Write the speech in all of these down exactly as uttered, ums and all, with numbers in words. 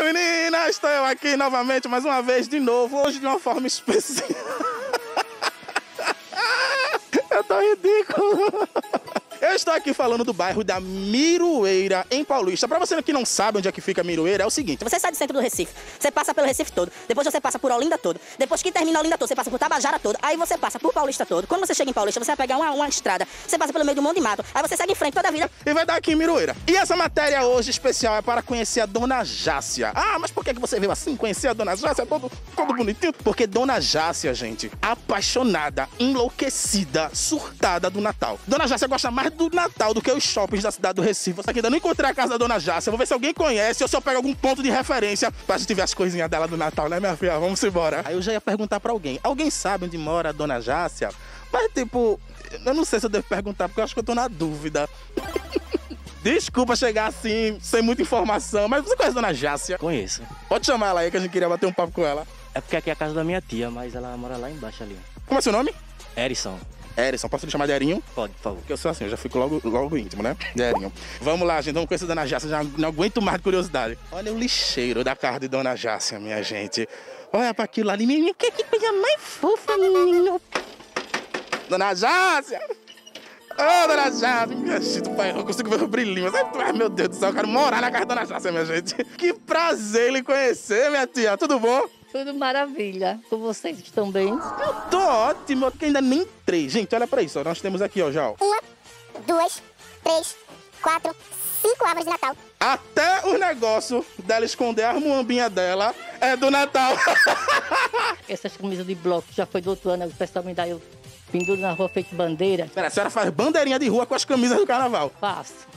Olá meninas, estou eu aqui novamente, mais uma vez, de novo, hoje de uma forma especial. Eu tô ridículo. Eu estou aqui falando do bairro da Mirueira, em Paulista. Pra você que não sabe onde é que fica a Mirueira, é o seguinte. Você sai do centro do Recife, você passa pelo Recife todo, depois você passa por Olinda todo, depois que termina Olinda todo, você passa por Tabajara todo, aí você passa por Paulista todo. Quando você chega em Paulista, você vai pegar uma, uma estrada, você passa pelo meio de um monte de mato, aí você segue em frente toda a vida e vai dar aqui em Mirueira. E essa matéria hoje especial é para conhecer a Dona Jaci. Ah, mas por que você veio assim conhecer a Dona Jaci? Todo, todo bonitinho? Porque Dona Jaci, gente, apaixonada, enlouquecida, surtada do Natal. Dona Jaci gosta mais do Natal do que os shoppings da cidade do Recife. Você aqui ainda não encontrei a casa da Dona Jaci. Eu vou ver se alguém conhece ou se eu pego algum ponto de referência pra gente ver as coisinhas dela do Natal, né, minha filha? Vamos embora. Aí eu já ia perguntar pra alguém. Alguém sabe onde mora a Dona Jaci? Mas, tipo, eu não sei se eu devo perguntar, porque eu acho que eu tô na dúvida. Desculpa chegar assim, sem muita informação, mas você conhece a Dona Jaci? Conheço. Pode chamar ela aí, que a gente queria bater um papo com ela. É porque aqui é a casa da minha tia, mas ela mora lá embaixo ali. Como é seu nome? Ericson. Ericson, posso lhe chamar de Arinho? Pode, por favor. Porque eu sou assim, eu já fico logo, logo íntimo, né? De Arinho. Vamos lá, gente, vamos conhecer a Dona Jaci, já não aguento mais de curiosidade. Olha o lixeiro da casa de Dona Jaci, minha gente. Olha pra aquilo ali, menino, que coisa mais fofa, menino. Dona Jaci! Ô, oh, Dona Jaci, minha gente, pai, eu consigo ver o brilhinho. Ai, meu Deus do céu, eu quero morar na casa da Dona Jaci, minha gente. Que prazer lhe conhecer, minha tia, tudo bom? Tudo maravilha. Com vocês também? Eu tô ótimo, porque ainda nem entrei. Gente, olha pra isso. Nós temos aqui, ó, já. Ó. Uma, duas, três, quatro, cinco árvores de Natal. Até o negócio dela esconder a armuambinha dela é do Natal. Essas camisas de bloco já foi do outro ano. O pessoal me dá, eu penduro na rua feito bandeira. Pera, a senhora faz bandeirinha de rua com as camisas do carnaval? Faço.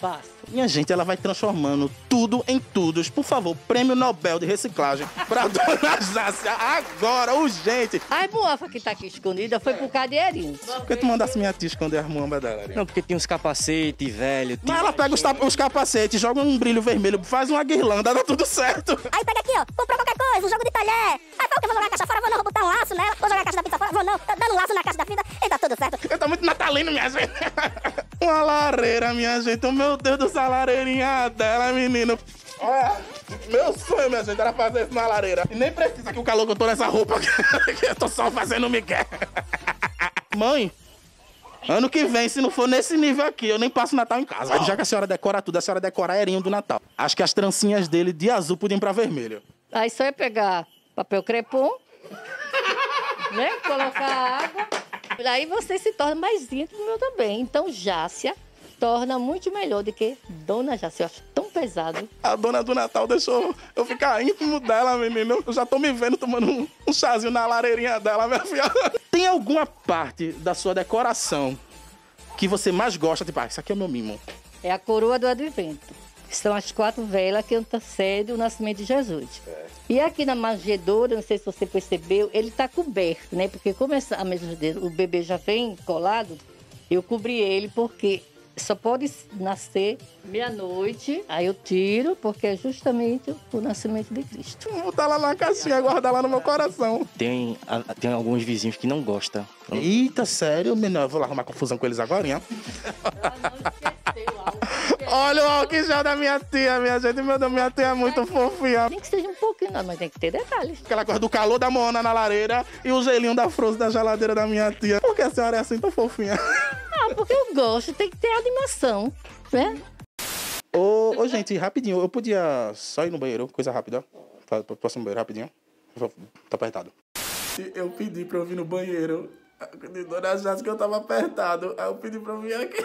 Fácil. Minha gente, ela vai transformando tudo em todos. Por favor, prêmio Nobel de reciclagem pra Dona Jaci agora, urgente. A moafa que tá aqui escondida foi por causa de Ericson. Por que tu mandasse minha tia esconder a moamba dela? Não, porque tem uns capacetes velhos. Mas ela pega os, os capacetes, joga um brilho vermelho, faz uma guirlanda, dá tudo certo. Aí pega aqui, ó, compra qualquer coisa, um jogo de talher. Aí fala que eu vou jogar a caixa fora, vou não, vou botar um laço nela, vou jogar a caixa da pizza fora, vou não, dando um laço na caixa da fita e tá tudo certo. Eu tô muito natalino, minha gente. Uma lareira, minha gente. Oh, meu Deus do céu, lareirinha dela, menino. Olha, meu sonho, minha gente, era fazer isso na lareira. E nem precisa que o calor que eu tô nessa roupa que eu tô só fazendo migué. Mãe, ano que vem, se não for nesse nível aqui, eu nem passo Natal em casa. Já que a senhora decora tudo, a senhora decora Erinho do Natal. Acho que as trancinhas dele de azul podiam ir pra vermelho. Aí só é pegar papel crepom, né? Colocar água. Aí você se torna mais íntimo meu também. Então, Jaci torna muito melhor do que Dona Jaci. Eu acho tão pesado. A dona do Natal deixou eu ficar íntimo dela, menino. Eu já tô me vendo tomando um chazinho na lareirinha dela, minha filha. Tem alguma parte da sua decoração que você mais gosta? Tipo, ah, isso aqui é o meu mimo. É a coroa do Advento. São as quatro velas que antecedem o nascimento de Jesus. E aqui na manjedoura, não sei se você percebeu, ele tá coberto, né? Porque como essa, a manjedoura, o bebê já vem colado, eu cobri ele porque só pode nascer meia-noite, aí eu tiro, porque é justamente o nascimento de Cristo. Vou botar lá na caixinha, guardar lá no meu coração. Tem, tem alguns vizinhos que não gostam. Eita, sério? Menor, eu vou lá arrumar confusão com eles agora, hein? Olha o álcool já da minha tia, minha gente. Meu Deus, minha tia é muito fofinha. Nem que seja um pouquinho, não, mas tem que ter detalhes. Aquela coisa do calor da Moana na lareira e o gelinho da frozen da geladeira da minha tia. Por que a senhora é assim tão fofinha? Ah, porque eu gosto, tem que ter animação, né? Ô, ô, gente, rapidinho, eu podia só ir no banheiro, coisa rápida. Posso ir no banheiro rapidinho? Tá apertado. Eu pedi pra eu vir no banheiro de Dona Jaci que eu tava apertado. Aí eu pedi pra eu vir aqui.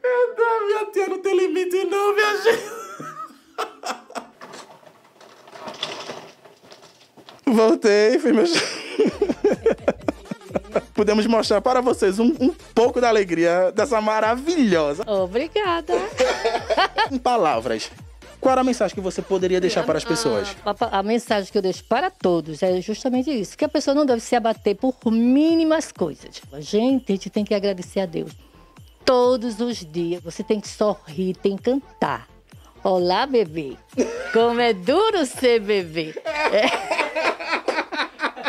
Meu Deus, minha tia não tem limite não, minha gente. Voltei, fiz meu... Podemos mostrar para vocês um, um pouco da alegria dessa maravilhosa. Obrigada. Em palavras, qual era a mensagem que você poderia deixar para as pessoas? A, a, a mensagem que eu deixo para todos é justamente isso. Que a pessoa não deve se abater por mínimas coisas. A gente, a gente tem que agradecer a Deus. Todos os dias você tem que sorrir, tem que cantar. Olá, bebê. Como é duro ser bebê. É.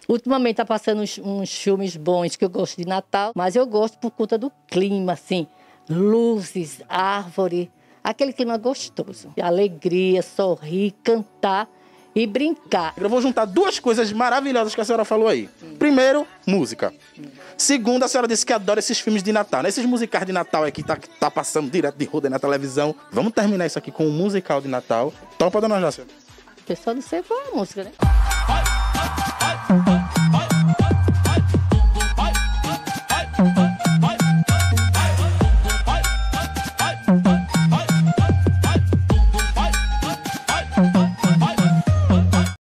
Ultimamente tá passando uns, uns filmes bons que eu gosto de Natal, mas eu gosto por conta do clima, assim. luzes, árvore, aquele clima gostoso. Alegria, sorrir, cantar e brincar. Eu vou juntar duas coisas maravilhosas que a senhora falou aí. Sim. Primeiro, música. Sim. Segundo, a senhora disse que adora esses filmes de Natal, né? Esses musicais de Natal aqui que tá, tá passando direto de roda na televisão. Vamos terminar isso aqui com um musical de Natal. Topa, dona Jaci? O pessoal não sei qual é a música, né?